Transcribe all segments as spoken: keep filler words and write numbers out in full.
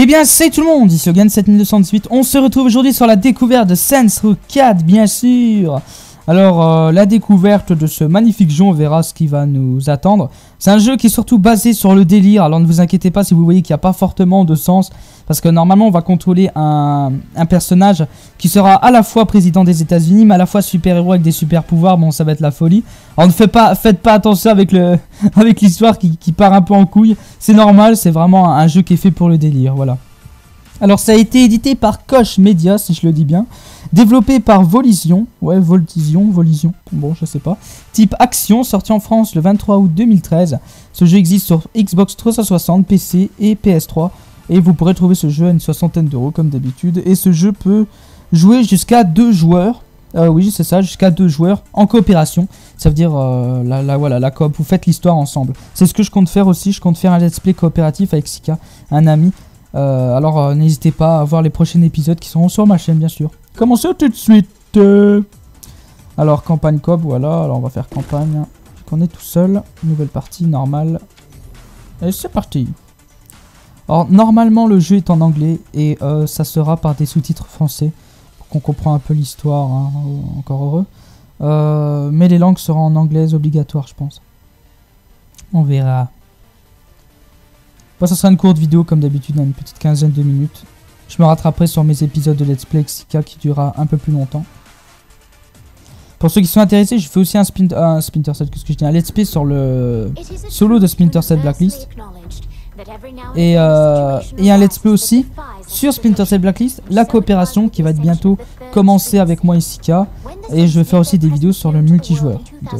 Et bien c'est tout le monde, ici Logan sept deux un huit, on se retrouve aujourd'hui sur la découverte de Saints Row quatre bien sûr. Alors euh, la découverte de ce magnifique jeu, on verra ce qui va nous attendre. C'est un jeu qui est surtout basé sur le délire, alors ne vous inquiétez pas si vous voyez qu'il n'y a pas fortement de sens. Parce que normalement on va contrôler un, un personnage qui sera à la fois président des États-Unis, mais à la fois super-héros avec des super-pouvoirs, bon ça va être la folie. Alors ne faites pas, faites pas attention avec le, avec l'histoire qui, qui part un peu en couille, c'est normal, c'est vraiment un, un jeu qui est fait pour le délire, voilà. Alors ça a été édité par Koch Media, si je le dis bien, développé par Volition, ouais Voltision, Volition, bon je sais pas, type action, sorti en France le vingt-trois août deux mille treize, ce jeu existe sur Xbox trois cent soixante, P C et P S trois, et vous pourrez trouver ce jeu à une soixantaine d'euros comme d'habitude, et ce jeu peut jouer jusqu'à deux joueurs, euh, oui c'est ça, jusqu'à deux joueurs en coopération, ça veut dire euh, la, la, voilà, la coop, vous faites l'histoire ensemble, c'est ce que je compte faire aussi, je compte faire un let's play coopératif avec Sika, un ami. Euh, alors euh, n'hésitez pas à voir les prochains épisodes qui seront sur ma chaîne bien sûr. Commençons tout de suite. euh... Alors campagne coop, voilà, alors on va faire campagne. Qu'on est tout seul, nouvelle partie, normale. Et c'est parti. Alors normalement le jeu est en anglais et euh, ça sera par des sous-titres français. Pour qu'on comprenne un peu l'histoire, hein, encore heureux. Euh, mais les langues seront en anglais obligatoire je pense. On verra. Bon, ça sera une courte vidéo comme d'habitude, une petite quinzaine de minutes. Je me rattraperai sur mes épisodes de Let's Play Sika qui durera un peu plus longtemps. Pour ceux qui sont intéressés, je fais aussi un, spin un Splinter Cell, qu'est-ce que je dis, un Let's Play sur le solo de Splinter Cell Blacklist. Et, euh, et un Let's Play aussi sur Splinter Cell Blacklist, la coopération qui va être bientôt commencer avec moi et Sika. Et je vais faire aussi des vidéos sur le multijoueur de,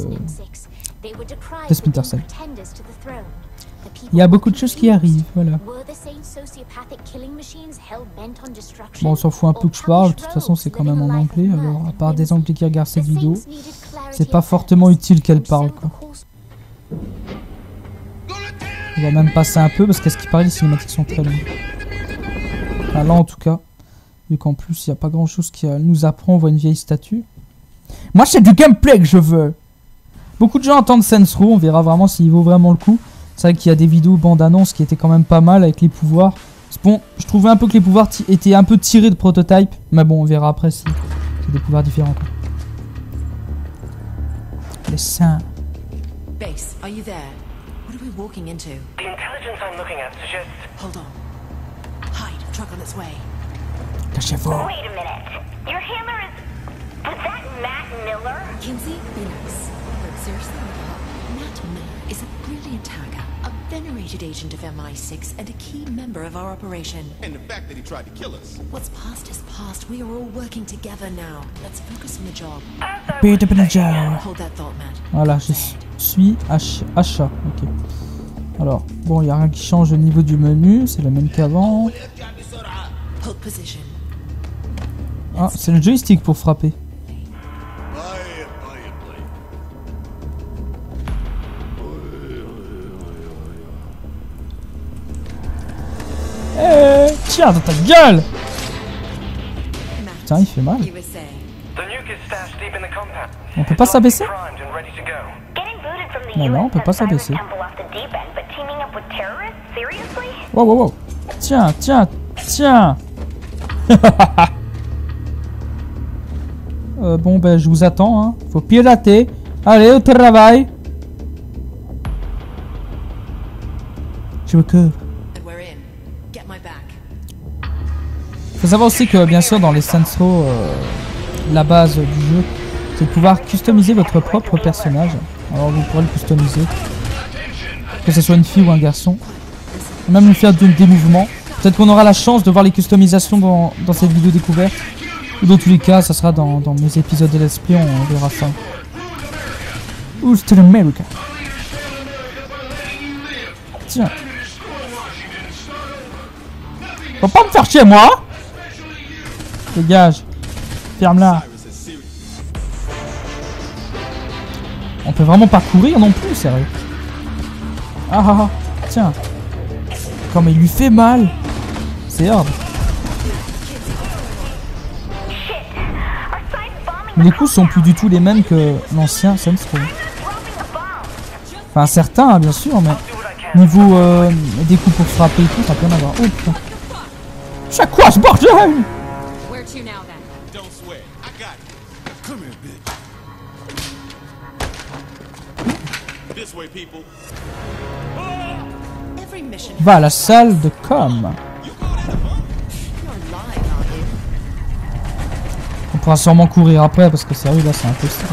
de Splinter Cell. Il y a beaucoup de choses qui arrivent, voilà. Bon, on s'en fout un peu que je parle, de toute façon c'est quand même en anglais, alors à part des anglais qui regardent cette vidéo, c'est pas fortement utile qu'elle parle, quoi. On va même passer un peu, parce qu'à ce qui paraît, les cinématiques sont très longues. Enfin, là en tout cas, vu qu'en plus il n'y a pas grand chose qui nous apprend, on voit une vieille statue. Moi c'est du gameplay que je veux. Beaucoup de gens entendent Saints Row, on verra vraiment s'il vaut vraiment le coup. C'est vrai qu'il y a des vidéos bande-annonce qui étaient quand même pas mal avec les pouvoirs. Bon, je trouvais un peu que les pouvoirs étaient un peu tirés de prototype. Mais bon, on verra après si c'est des pouvoirs différents. Les seins. Base, are you there? What are we walking into? The intelligence I'm looking at suggests. Hold on. Hide, truck on its way. Cachez-vous. Wait a minute. Your hammer is. Was that Matt Miller? Kimzy Phoenix. Look, seriously. Matt Miller is a brilliant hacker. Venerated agent of M I six and a key member of our operation. And the fact that he tried to kill us. What's past is past. We are all working together now. Let's focus on the job. Peter Panajao. Hold that thought, Matt. Voilà, je suis achat. Ok. Alors, bon, il n'y a rien qui change au niveau du menu. C'est le même qu'avant. Ah, c'est le joystick pour frapper. Tiens, dans ta gueule! Putain, il fait mal. On peut pas s'abaisser? Non, non, on peut pas s'abaisser. Wow, wow, wow. Tiens, tiens, tiens! euh, bon, ben, je vous attends, hein. Faut pirater. Allez, au travail! Je me couvre. Faut savoir aussi que bien sûr dans les Saints Row, euh, la base du jeu, c'est de pouvoir customiser votre propre personnage. Alors vous pourrez le customiser, que ce soit une fille ou un garçon, même lui faire des mouvements. Peut-être qu'on aura la chance de voir les customisations dans, dans cette vidéo découverte. Ou dans tous les cas, ça sera dans, dans mes épisodes de Let's Play, on verra ça. Who's to America? Tiens. Faut pas me faire chier moi. Dégage, ferme-la. On peut vraiment pas courir non plus, sérieux. Ah ah ah, tiens. Comme il lui fait mal. C'est horrible. Les coups sont plus du tout les mêmes que l'ancien Saints Row. Enfin certains, bien sûr, mais niveau euh, des coups pour frapper et tout, ça peut en avoir. Oh putain. C'est quoi ce bordel? Where to now then? Don't swear. I got it. Come here, bitch. This way, people. Va à la salle de com. On pourra sûrement courir après parce que sérieux là c'est impossible.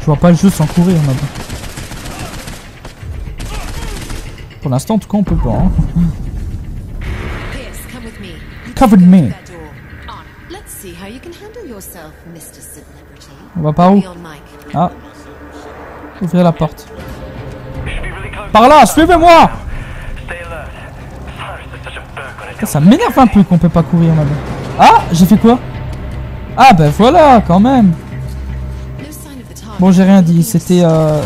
Je vois pas le jeu sans courir là-bas. Pour l'instant en tout cas on peut pas. Hein. Covered me. On va par où? Ah. Ouvrir la porte. Par là, suivez-moi! Ça m'énerve un peu qu'on peut pas courir là-bas. Ah, j'ai fait quoi? Ah ben voilà, quand même. Bon, j'ai rien dit, c'était... Euh...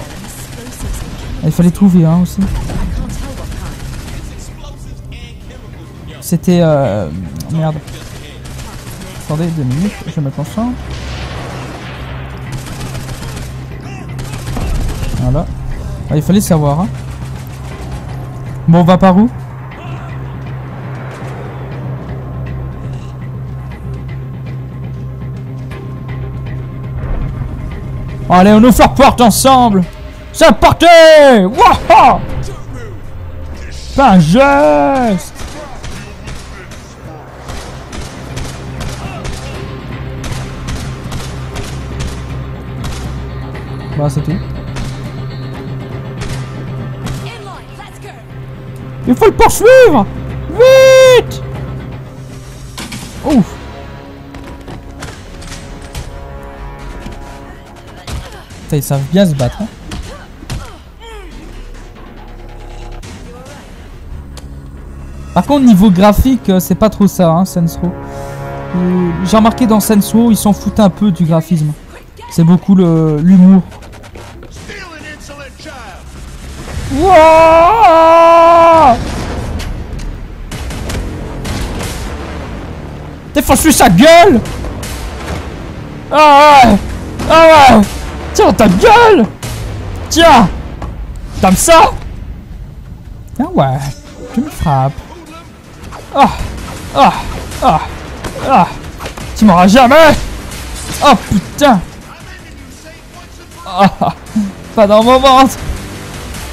Il fallait trouver, hein, aussi. C'était... Euh... Merde. Attendez deux minutes, je vais mettre en champ. Voilà. Ah, il fallait savoir, hein. Bon, on va par où? Allez, on nous fait porte ensemble. C'est porté. Wouah! Pas un geste. Bah, c'est tout. Il faut le poursuivre. Vite. Ouf. Ils savent bien se battre. Hein. Par contre, niveau graphique, c'est pas trop ça, hein, Saints Row. Euh, J'ai remarqué dans Saints Row, ils s'en foutent un peu du graphisme. C'est beaucoup l'humour. Wouah! Défonce-lui sa gueule! Ah ouais! Ah ouais! Tiens, ta gueule! Tiens! T'aimes ça? Ah ouais, tu me frappes. Ah! Ah! Ah! Ah! Tu m'auras jamais! Oh putain! Ah! Pas dans mon ventre!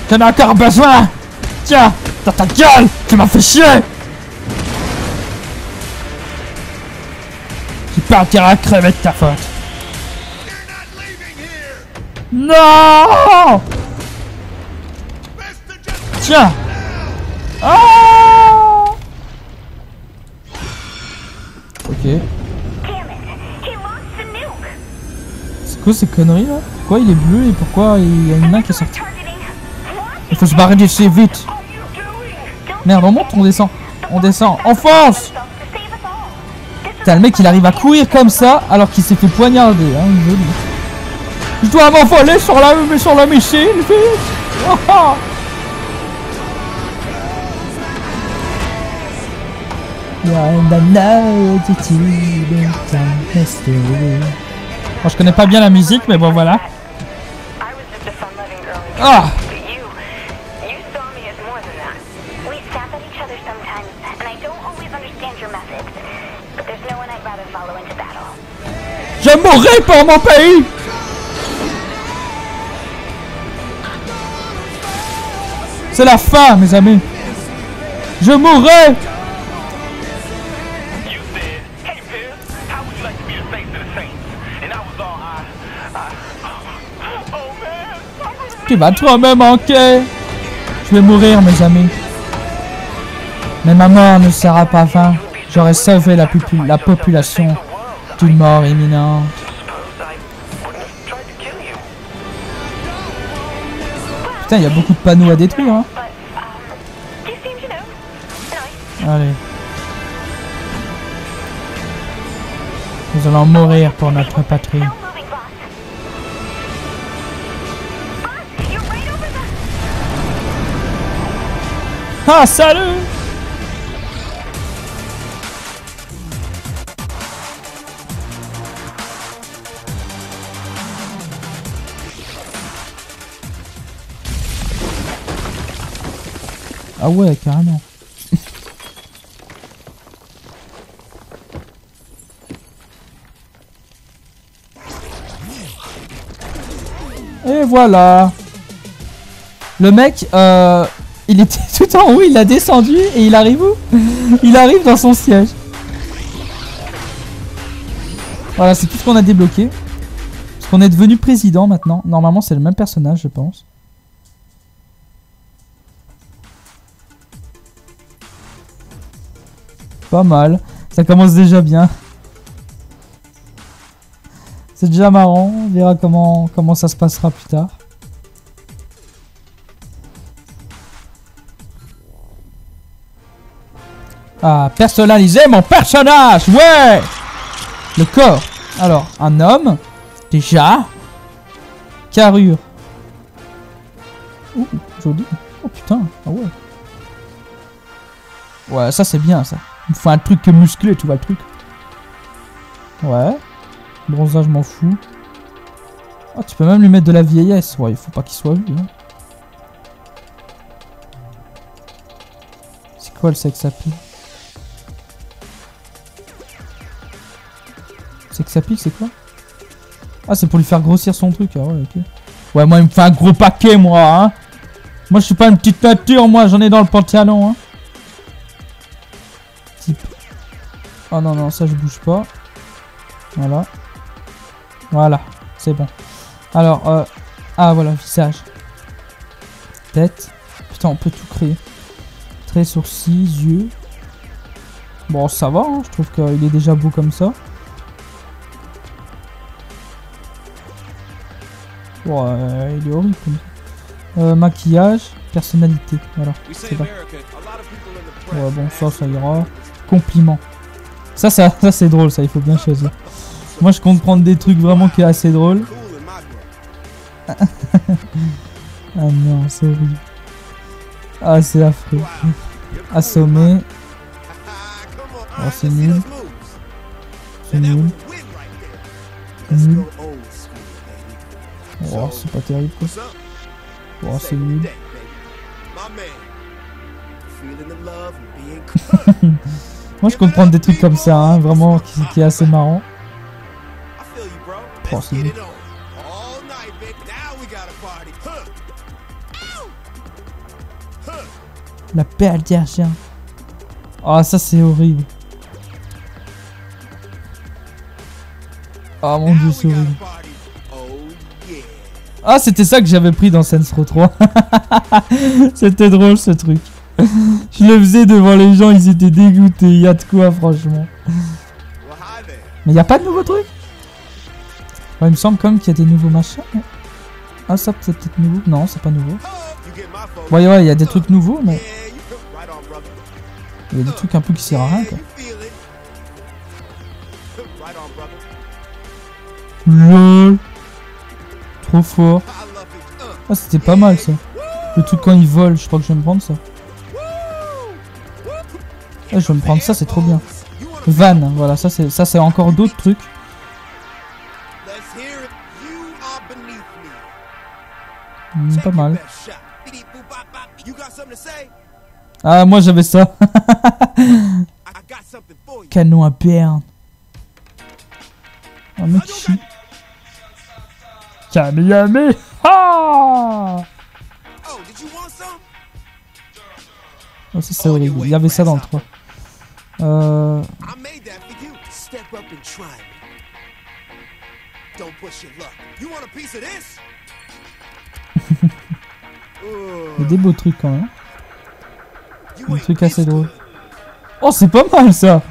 T'en as encore besoin! Tiens! T'as ta gueule! Tu m'as fait chier! Tu peux intérêt à crever de ta faute. Non! Tiens! Ah! Ok. C'est quoi ces conneries là? Pourquoi il est bleu et pourquoi il y a une main qui est sortie? Il faut se barrer d'ici vite! Merde, on monte, on descend! On descend! Enfonce! Putain, le mec il arrive à courir comme ça alors qu'il s'est fait poignarder, hein, joli. Je dois m'envoler sur la, sur la missile, vite! Oh oh. Bon, je connais pas bien la musique, mais bon, voilà. Ah! Je mourrai pour mon pays! C'est la fin, mes amis. Je mourrai. Tu vas toi-même manquer. Je vais mourir, mes amis. Mais ma mort ne sera pas vain. J'aurai sauvé la, la population d'une mort imminente. Putain, il y a beaucoup de panneaux à détruire, hein. Allez. Nous allons mourir pour notre patrie. Ah, salut! Ah ouais, carrément. Et voilà. Le mec, euh, il était tout en haut, il a descendu et il arrive où? Il arrive dans son siège. Voilà, c'est tout ce qu'on a débloqué. Parce qu'on est devenu président maintenant. Normalement, c'est le même personnage, je pense. Pas mal. Ça commence déjà bien. C'est déjà marrant. On verra comment, comment ça se passera plus tard. Ah, personnaliser mon personnage! Ouais! Le corps. Alors, un homme. Déjà. Carrure. Ouh, joli. Oh putain. Ah ouais. Ouais, ça c'est bien ça. Il me faut un truc musclé, tu vois le truc. Ouais. Bronzage, je m'en fous. Oh, tu peux même lui mettre de la vieillesse. Ouais, il faut pas qu'il soit vu. Hein. C'est quoi le sex appeal? Sex appeal, c'est quoi? Ah, c'est pour lui faire grossir son truc. Ah ouais, ok. Ouais, moi, il me fait un gros paquet, moi. Hein. Moi, je suis pas une petite nature, moi. J'en ai dans le pantalon. Hein. Oh non, non, ça je bouge pas. Voilà. Voilà, c'est bon. Alors, euh... ah voilà, visage. Tête. Putain, on peut tout créer. Traits, sourcils, yeux. Bon, ça va, hein, je trouve qu'il est déjà beau comme ça. Bon, euh, il est horrible comme ça. Euh, maquillage, personnalité. Voilà, c'est bon. Ouais, bon, ça, ça ira. Compliment. Ça, ça, ça c'est drôle, ça, il faut bien choisir. Moi, je compte prendre des trucs vraiment qui est assez drôle. Ah non, c'est horrible. Ah, c'est affreux. Assommé. Oh, c'est nul. C'est nul. Nul. Oh, c'est pas terrible, quoi. Oh, c'est nul. Moi je compte prendre des trucs comme ça, hein, vraiment qui, qui est assez marrant. Oh, c'est bon. La perle d'argent. Ah, oh, ça c'est horrible. Ah, oh, mon dieu, c'est horrible. Ah, oh, c'était ça que j'avais pris dans Saints Row trois. C'était drôle ce truc. Je le faisais devant les gens, ils étaient dégoûtés. Il y a de quoi, franchement. Mais il n'y a pas de nouveaux trucs? Ouais, il me semble quand même qu'il y a des nouveaux machins. Ah, ça c'est peut-être nouveau. Non, c'est pas nouveau. Ouais, ouais, il y a des trucs nouveaux, mais... il y a des trucs un peu qui servent à rien, quoi. Lol. Trop fort. Ah, c'était pas mal, ça. Le truc quand ils volent, je crois que je vais me prendre ça. Ah, je vais me prendre ça, c'est trop bien. Van, voilà, ça c'est ça c'est encore d'autres trucs. Mmh, pas mal. Ah, moi j'avais ça. Canon à berne. Oh, mec, chi. Kamiyami. Ah, oh, ça c'est horrible, il y avait ça dans le trois. Euh... il y a des beaux trucs quand même. Des trucs assez drôles. Oh, c'est pas mal ça.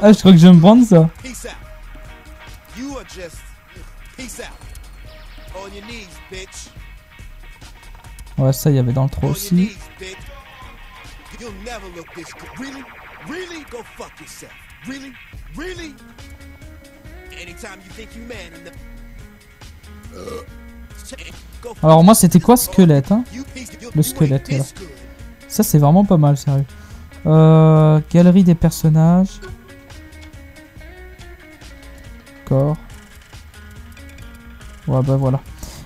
Ah, je crois que je vais me prendre ça. Ouais, ça il y avait dans le trois aussi. Alors moi c'était quoi, squelette, hein? Le squelette, voilà. Ça c'est vraiment pas mal, sérieux. Euh, galerie des personnages. Corps. Ouais, bah voilà.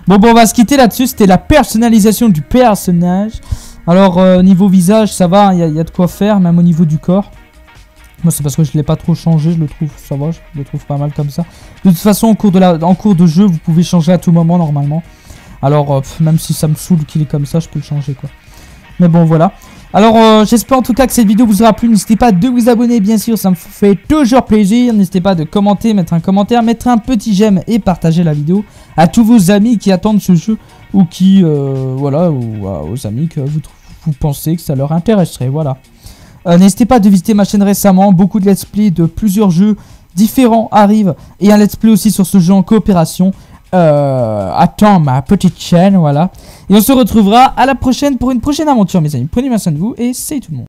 Bon, bon, on va se quitter là-dessus. C'était la personnalisation du personnage. Alors, euh, niveau visage, ça va. Il y, y a de quoi faire, même au niveau du corps. Moi c'est parce que je l'ai pas trop changé, je le trouve, ça va, je le trouve pas mal comme ça. De toute façon en cours de, la, en cours de jeu vous pouvez changer à tout moment normalement. Alors euh, pff, même si ça me saoule qu'il est comme ça, je peux le changer quoi. Mais bon voilà. Alors euh, j'espère en tout cas que cette vidéo vous aura plu. N'hésitez pas de vous abonner bien sûr, ça me fait toujours plaisir. N'hésitez pas de commenter, mettre un commentaire, mettre un petit j'aime et partager la vidéo à tous vos amis qui attendent ce jeu. Ou qui, euh, voilà, ou euh, aux amis que vous, vous pensez que ça leur intéresserait, voilà. Euh, N'hésitez pas de visiter ma chaîne récemment, beaucoup de let's play de plusieurs jeux différents arrivent. Et un let's play aussi sur ce jeu en coopération. Euh, attends ma petite chaîne, voilà. Et on se retrouvera à la prochaine pour une prochaine aventure, mes amis. Prenez bien soin de vous et salut tout le monde.